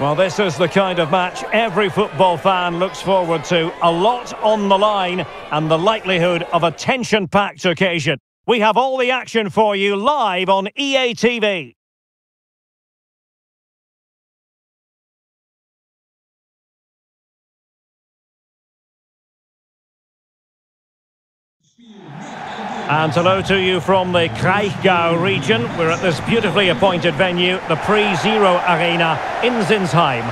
Well, this is the kind of match every football fan looks forward to. A lot on the line and the likelihood of a tension-packed occasion. We have all the action for you live on EA TV. And hello to you from the Kraichgau region. We're at this beautifully appointed venue, the Pre-Zero Arena in Zinsheim.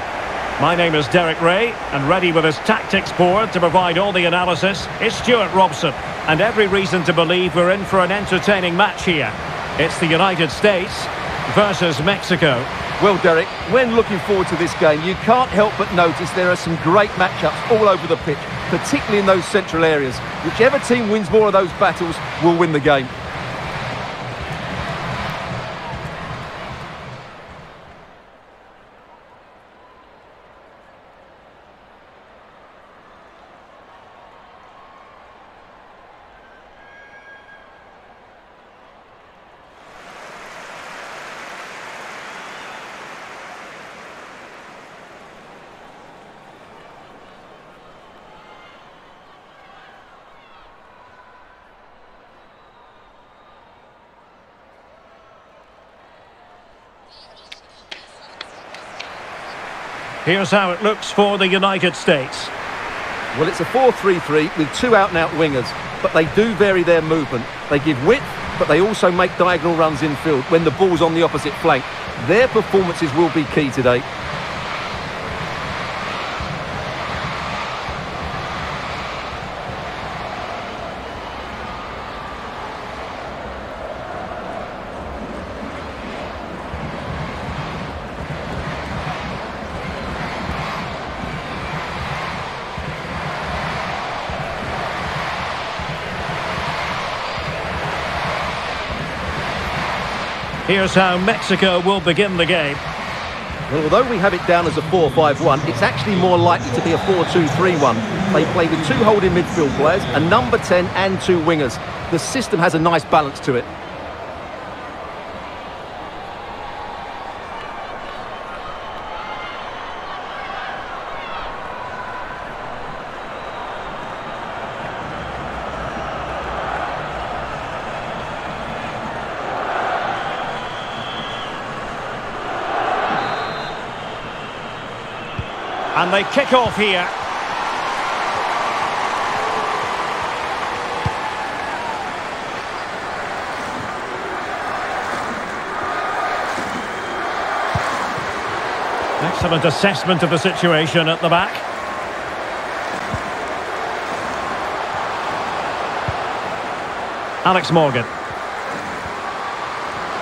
My name is Derek Ray, and ready with his tactics board to provide all the analysis is Stuart Robson. And every reason to believe we're in for an entertaining match here. It's the United States versus Mexico. Well, Derek, when looking forward to this game, you can't help but notice there are some great matchups all over the pitch, particularly in those central areas. Whichever team wins more of those battles will win the game. Here's how it looks for the United States. Well, it's a 4-3-3 with two out-and-out wingers, but they do vary their movement. They give width, but they also make diagonal runs infield when the ball's on the opposite flank. Their performances will be key today. Here's how Mexico will begin the game. Well, although we have it down as a 4-5-1, it's actually more likely to be a 4-2-3-1. They play with two holding midfield players, a number 10 and two wingers. The system has a nice balance to it. And they kick off here. Excellent assessment of the situation at the back. Alex Morgan.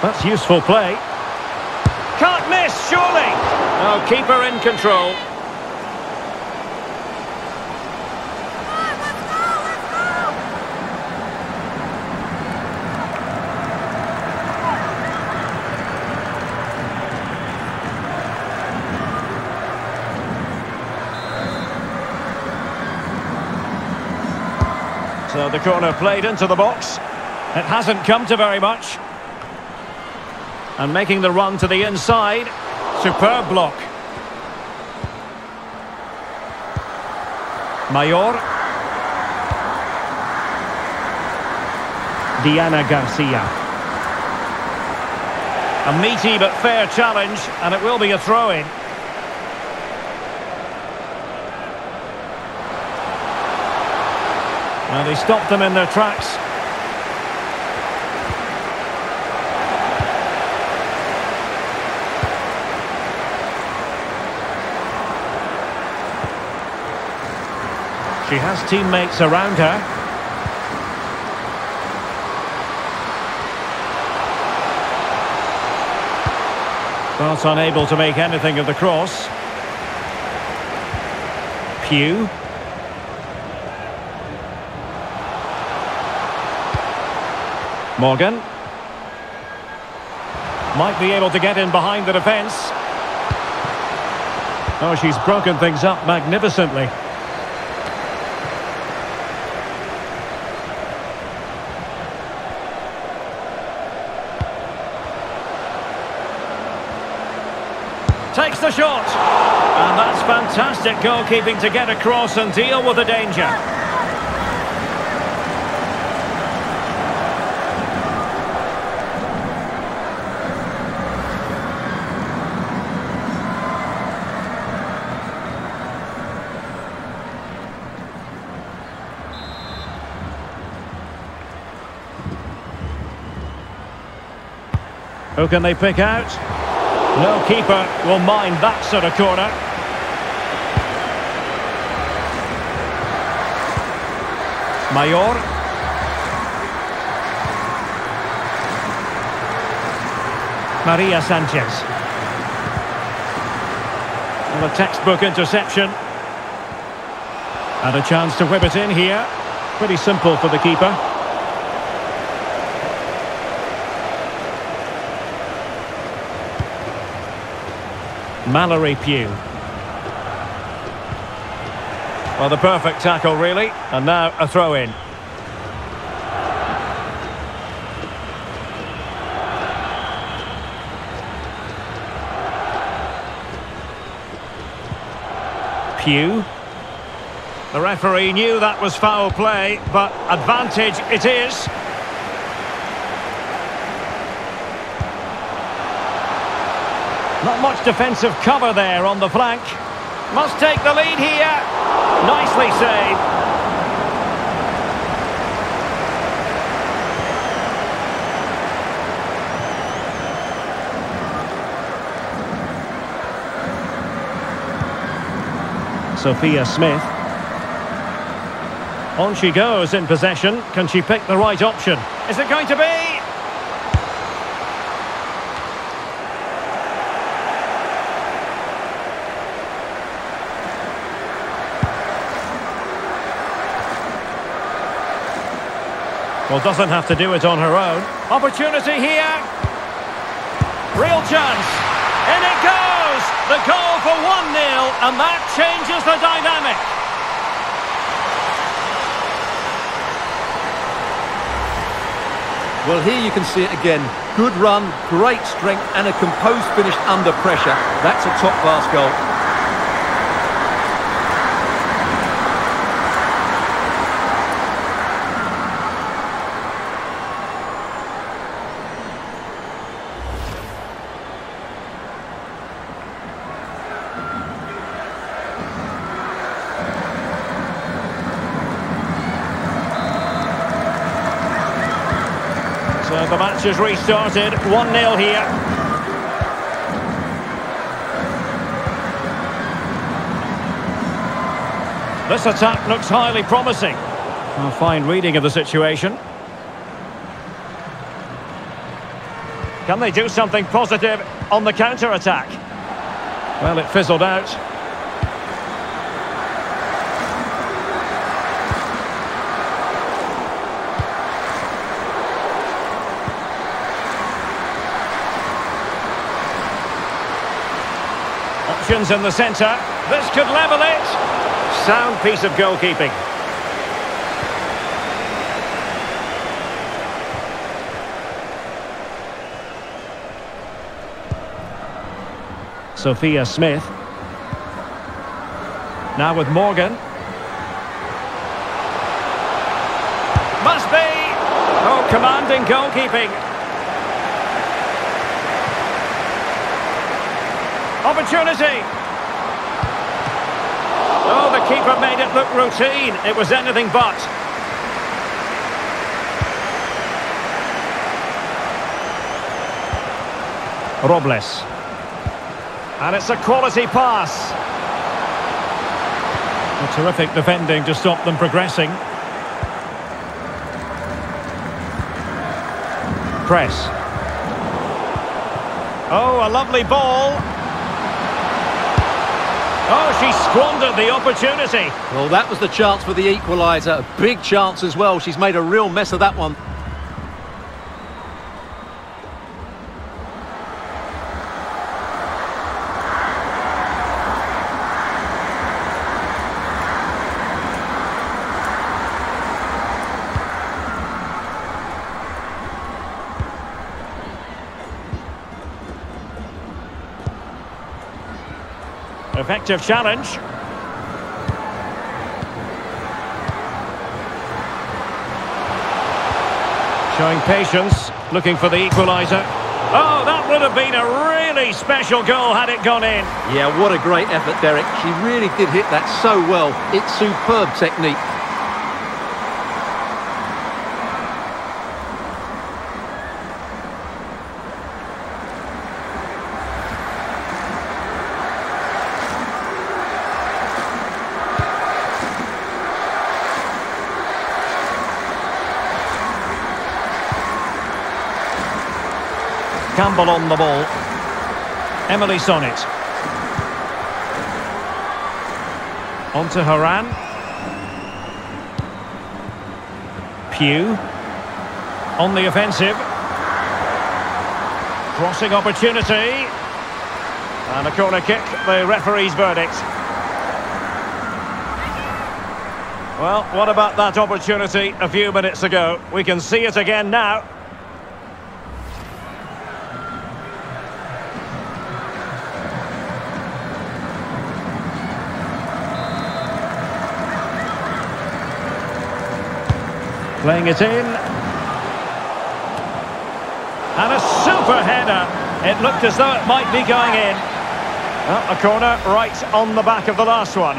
That's useful play. Can't miss, surely. No, keeper in control. So the corner played into the box. It hasn't come to very much. And making the run to the inside. Superb block. Mayor. Diana Garcia. A meaty but fair challenge, and it will be a throw-in. And they stopped them in their tracks. She has teammates around her. But unable to make anything of the cross. Pugh. Morgan might be able to get in behind the defence. Oh, she's broken things up magnificently. takes the shot. And that's fantastic goalkeeping to get across and deal with the danger. Who can they pick out? No keeper will mind that sort of corner. Mayor. Maria Sanchez. Well, a textbook interception. And a chance to whip it in here. Pretty simple for the keeper. Mallory Pugh. Well, the perfect tackle, really. And now a throw-in. Pugh. The referee knew that was foul play, but advantage it is. Not much defensive cover there on the flank. Must take the lead here. Nicely saved. Sophia Smith. On she goes in possession. Can she pick the right option? Is it going to be? Well, doesn't have to do it on her own. Opportunity here. Real chance. In it goes! The goal for 1-0, and that changes the dynamic. Well, here you can see it again. Good run, great strength, and a composed finish under pressure. That's a top-class goal. The match has restarted, 1-0 here. This attack looks highly promising. A fine reading of the situation. Can they do something positive on the counter-attack? Well, it fizzled out. Options in the centre. This could level it. Sound piece of goalkeeping. Sophia Smith. Now with Morgan. Must be. Oh, commanding goalkeeping. Opportunity. Oh, the keeper made it look routine. It was anything but. Robles. And it's a quality pass. A terrific defending to stop them progressing. Press. Oh, a lovely ball. Oh, she squandered the opportunity. Well, that was the chance for the equaliser. A big chance as well. She's made a real mess of that one. Effective challenge. Showing patience, looking for the equaliser. Oh, that would have been a really special goal had it gone in. Yeah, what a great effort, Derek. She really did hit that so well. It's superb technique. Campbell on the ball. Emily Sonnet. On to Horan. Pugh. On the offensive. Crossing opportunity. And a corner kick, the referee's verdict. Well, what about that opportunity a few minutes ago? We can see it again now. Playing it in. And a super header. It looked as though it might be going in. Oh, a corner right on the back of the last one.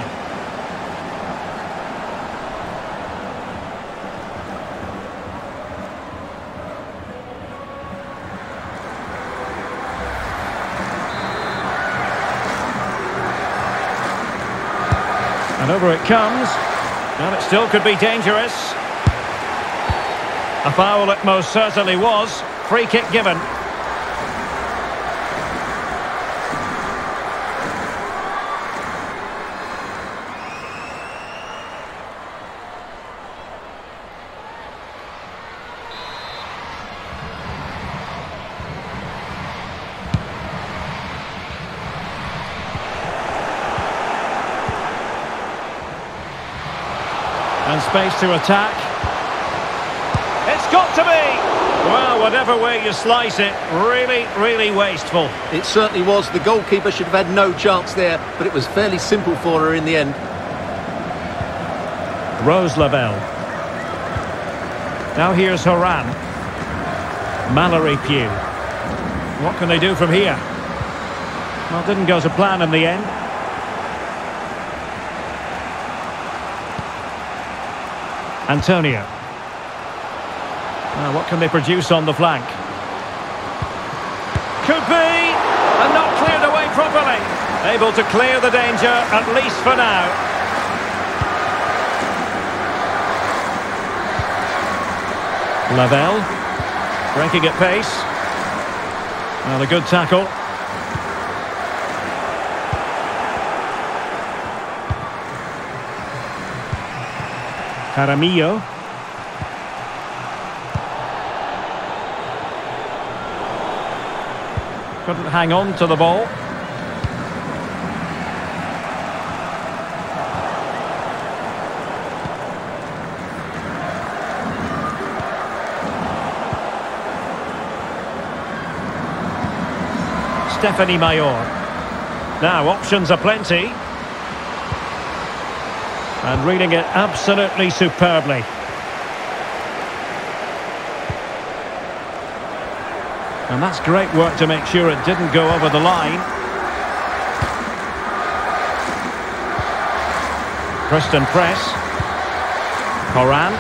And over it comes. And it still could be dangerous. A foul it most certainly was. Free kick given. And space to attack. It's got to be! Well, whatever way you slice it, really, really wasteful. It certainly was. The goalkeeper should have had no chance there, but it was fairly simple for her in the end. Rose Lavelle. Now here's Horan. Mallory Pugh. What can they do from here? Well, it didn't go to plan in the end. Antonio. Now, what can they produce on the flank? Could be! And not cleared away properly. Able to clear the danger, at least for now. Lavelle. Breaking at pace. Well, a good tackle. Jaramillo. Couldn't hang on to the ball. Stephanie Mayor. Now, options are plenty. And reading it absolutely superbly. And that's great work to make sure it didn't go over the line. Preston press. Horan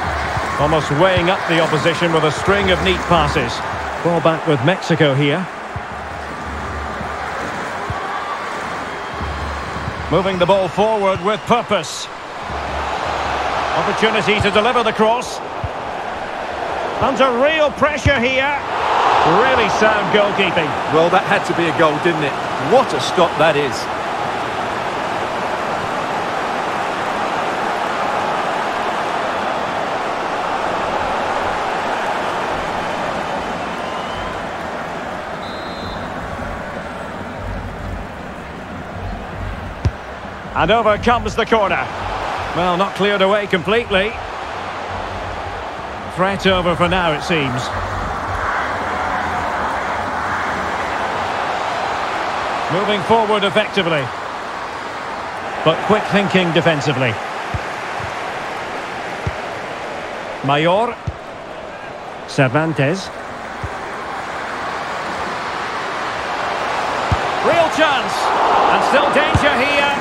almost weighing up the opposition with a string of neat passes. Ball back with Mexico here. Moving the ball forward with purpose. Opportunity to deliver the cross. Under real pressure here. Really sound goalkeeping. Well, that had to be a goal, didn't it? What a stop that is. And over comes the corner. Well, not cleared away completely. Threat over for now, it seems. Moving forward effectively. but quick thinking defensively. Mayor. Cervantes. Real chance, and still danger here.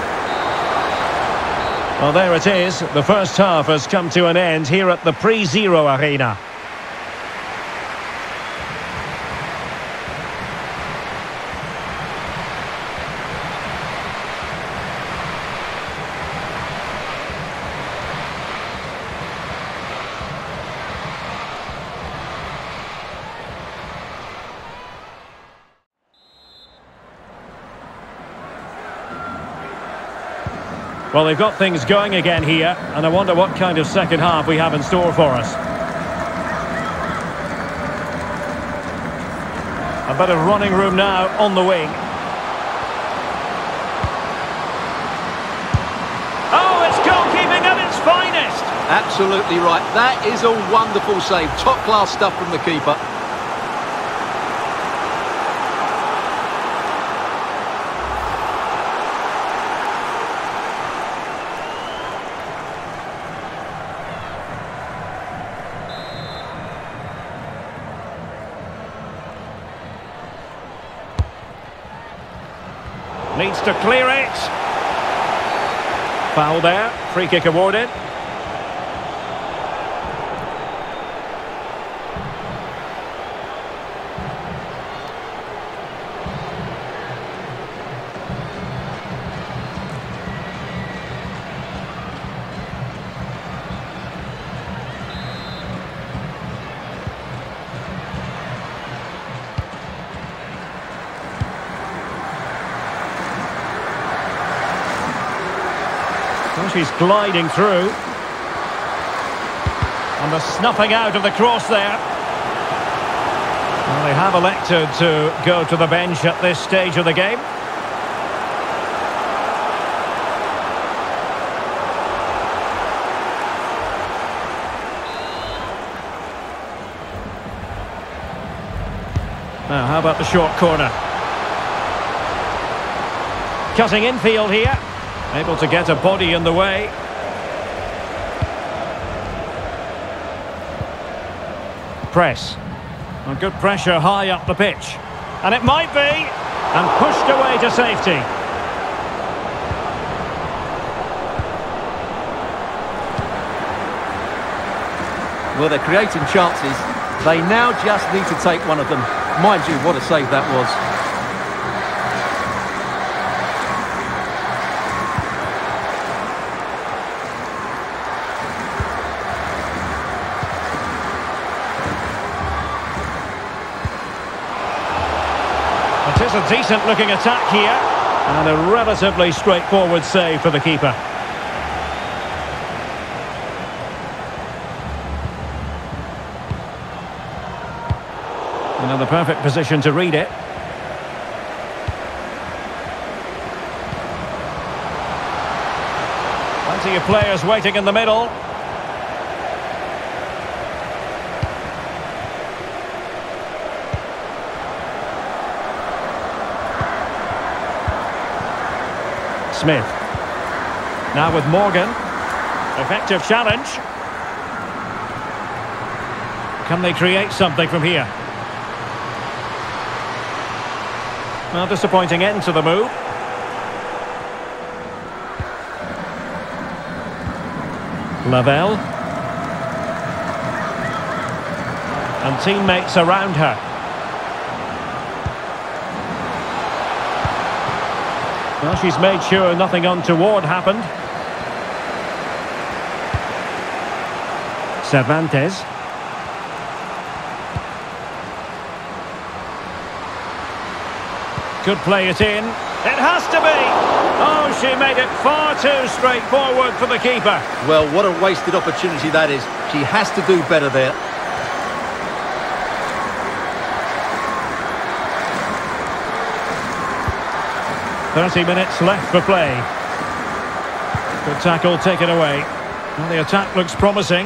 Well, there it is. The first half has come to an end here at the Pre-Zero Arena. Well, they've got things going again here, and I wonder what kind of second half we have in store for us. A bit of running room now on the wing. Oh, it's goalkeeping at its finest! Absolutely right. That is a wonderful save. Top-class stuff from the keeper. Needs to clear it. Foul there. Free kick awarded. He's gliding through. And the snuffing out of the cross there. Well, they have elected to go to the bench at this stage of the game. Now, how about the short corner? Cutting infield here. Able to get a body in the way. Press. And good pressure high up the pitch. And it might be. And pushed away to safety. Well, they're creating chances. They now just need to take one of them. Mind you, what a save that was. It's a decent-looking attack here, and a relatively straightforward save for the keeper. Another perfect position to read it. Plenty of players waiting in the middle. Smith. Now with Morgan. Effective challenge. Can they create something from here? Well, disappointing end to the move. Lavelle. And teammates around her. Well, she's made sure nothing untoward happened. Cervantes. Could play it in. It has to be! Oh, she made it far too straightforward for the keeper. Well, what a wasted opportunity that is. She has to do better there. "30 minutes left for play." Good tackle, taken away. Well, the attack looks promising.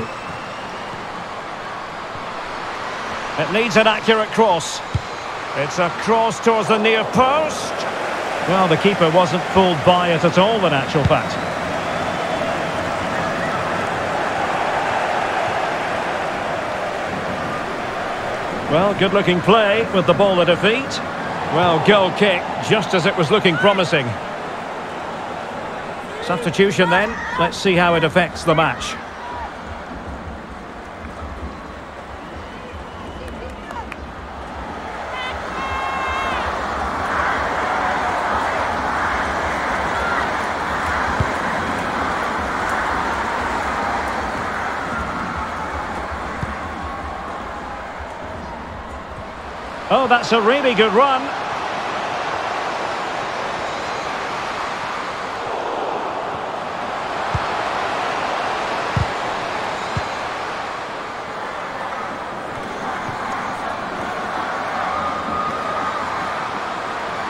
It needs an accurate cross. It's a cross towards the near post. Well, the keeper wasn't fooled by it at all, in actual fact. Well, good-looking play with the ball at her feet. Well, goal kick, just as it was looking promising. Substitution then. Let's see how it affects the match. Oh, that's a really good run.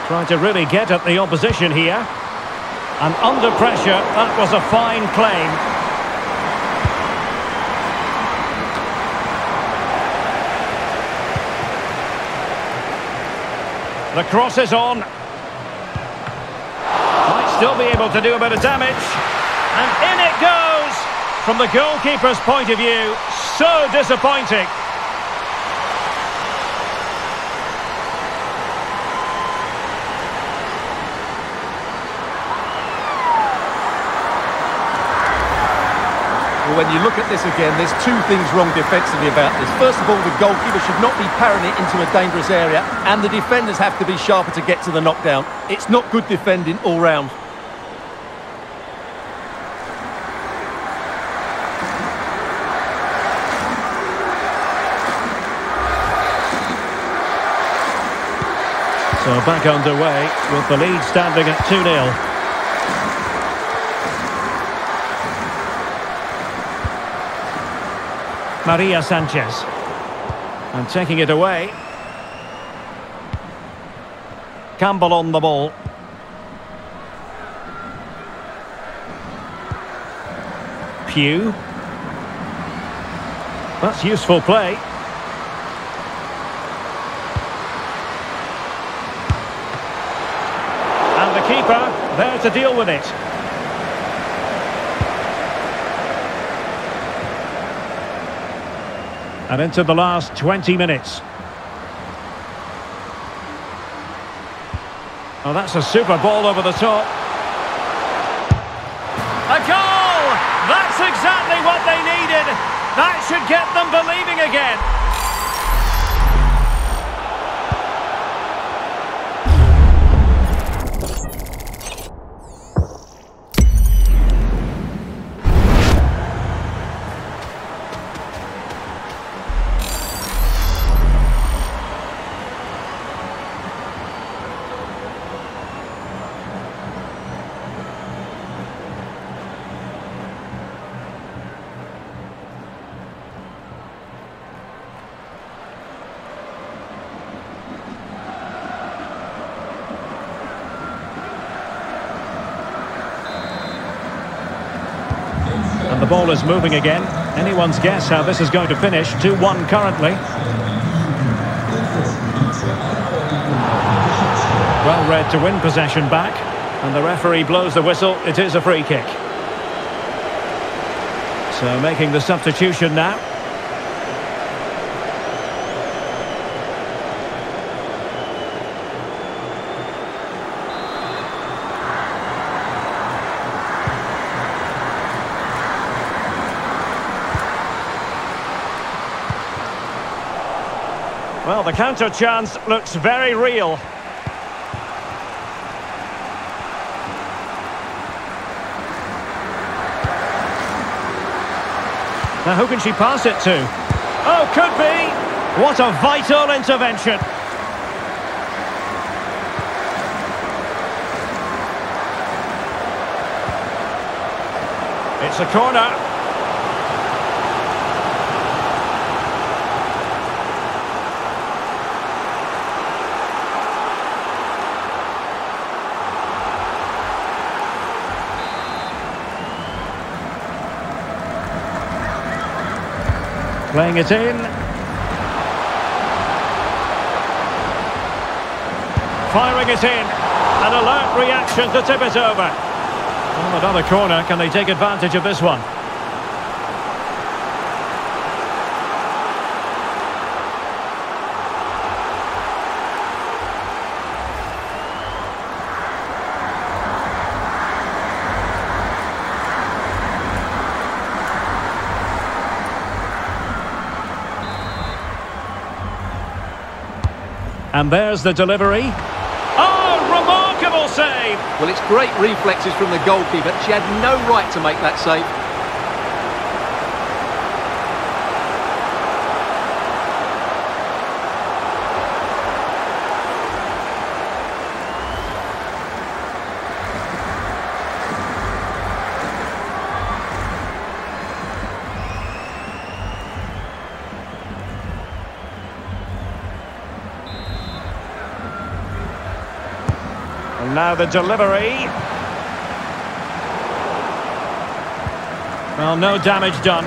Trying to really get at the opposition here. And under pressure, that was a fine claim. The cross is on. Might still be able to do a bit of damage. And in it goes! From the goalkeeper's point of view, so disappointing. Well, when you look at this again, there's two things wrong defensively about this. First of all, the goalkeeper should not be parrying it into a dangerous area, and the defenders have to be sharper to get to the knockdown. It's not good defending all round. So back underway with the lead standing at 2-0. Maria Sanchez, and taking it away. Campbell on the ball. Pugh. That's useful play. And the keeper there to deal with it. And into the last 20 minutes. Oh, that's a super ball over the top. A goal! That's exactly what they needed. That should get them believing again. The ball is moving again. Anyone's guess how this is going to finish. 2-1 currently. Well read to win possession back. And the referee blows the whistle. It is a free kick. So making the substitution now. Well, the counter chance looks very real. Now, who can she pass it to? Oh, could be! What a vital intervention! It's a corner. Playing it in. Firing it in. An alert reaction to tip it over. On another corner, can they take advantage of this one? And there's the delivery. Oh, remarkable save! Well, it's great reflexes from the goalkeeper. She had no right to make that save. Now the delivery. Well, no damage done.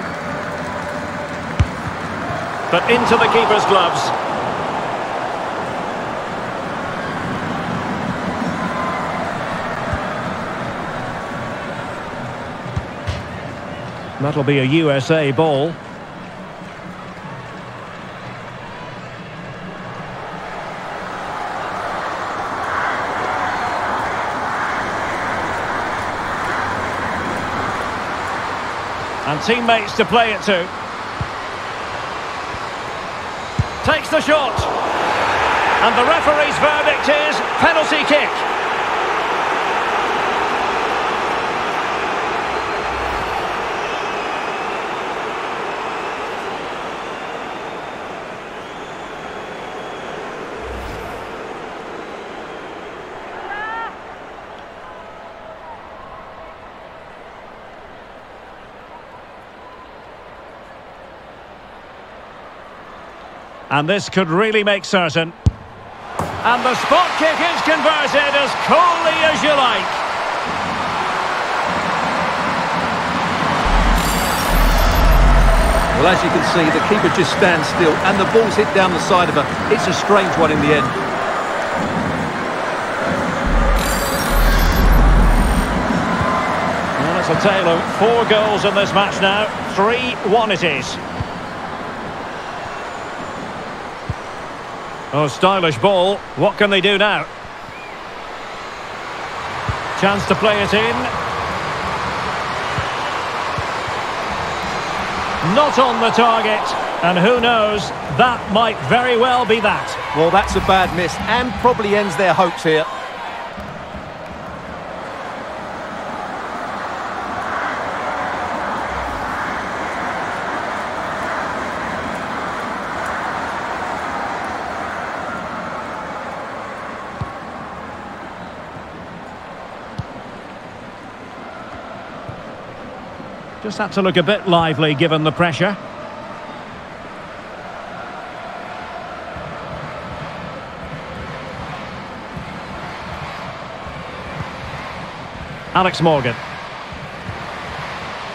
But into the keeper's gloves. That'll be a USA ball. And teammates to play it to. Takes the shot. And the referee's verdict is penalty kick. And this could really make certain. And the spot kick is converted as coolly as you like. Well, as you can see, the keeper just stands still and the ball's hit down the side of her. It's a strange one in the end. Well, it's a tale of 4 goals in this match now. 3-1 it is. Oh, stylish ball. What can they do now? Chance to play it in. Not on the target. And who knows, that might very well be that. Well, that's a bad miss and probably ends their hopes here. Just had to look a bit lively given the pressure. Alex Morgan.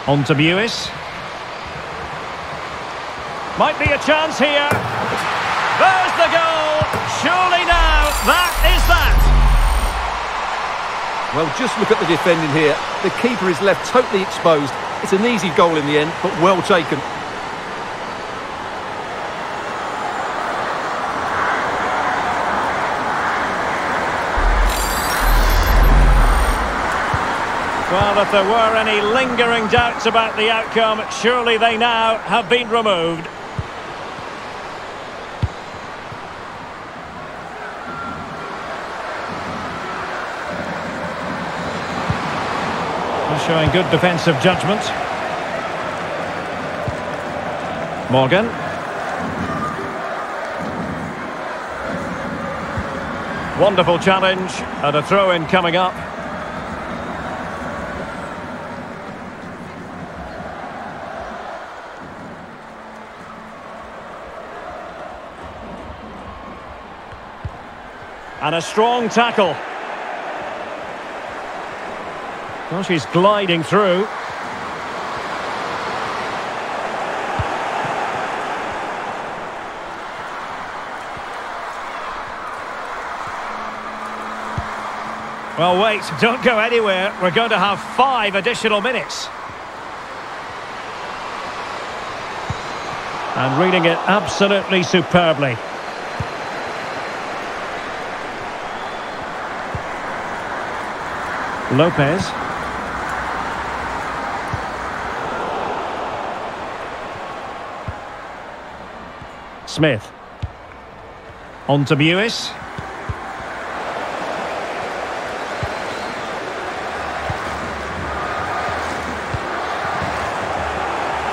On to Mewis. Might be a chance here. There's the goal. Surely now, that is that. Well, just look at the defending here. The keeper is left totally exposed. It's an easy goal in the end, but well taken. Well, if there were any lingering doubts about the outcome, surely they now have been removed. Showing good defensive judgment. Morgan. Wonderful challenge and a throw-in coming up. And a strong tackle. Well, she's gliding through. Well, wait, don't go anywhere. We're going to have 5 additional minutes. And reading it absolutely superbly. Lopez. Smith. On to Mewis.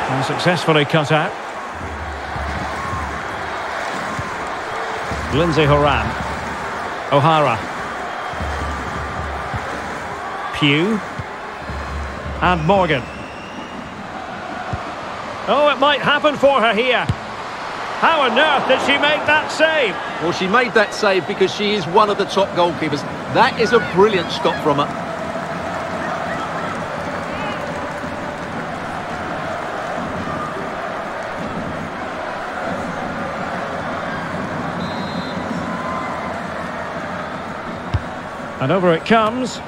And successfully cut out. Lindsay Horan. O'Hara. Pugh and Morgan. Oh, it might happen for her here. How on earth did she make that save? Well, she made that save because she is one of the top goalkeepers. That is a brilliant stop from her. And over it comes.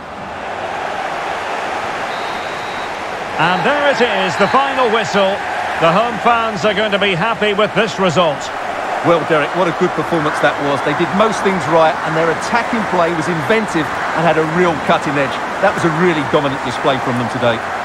And there it is, the final whistle. The home fans are going to be happy with this result. Well, Derek, what a good performance that was. They did most things right, and their attacking play was inventive and had a real cutting edge. That was a really dominant display from them today.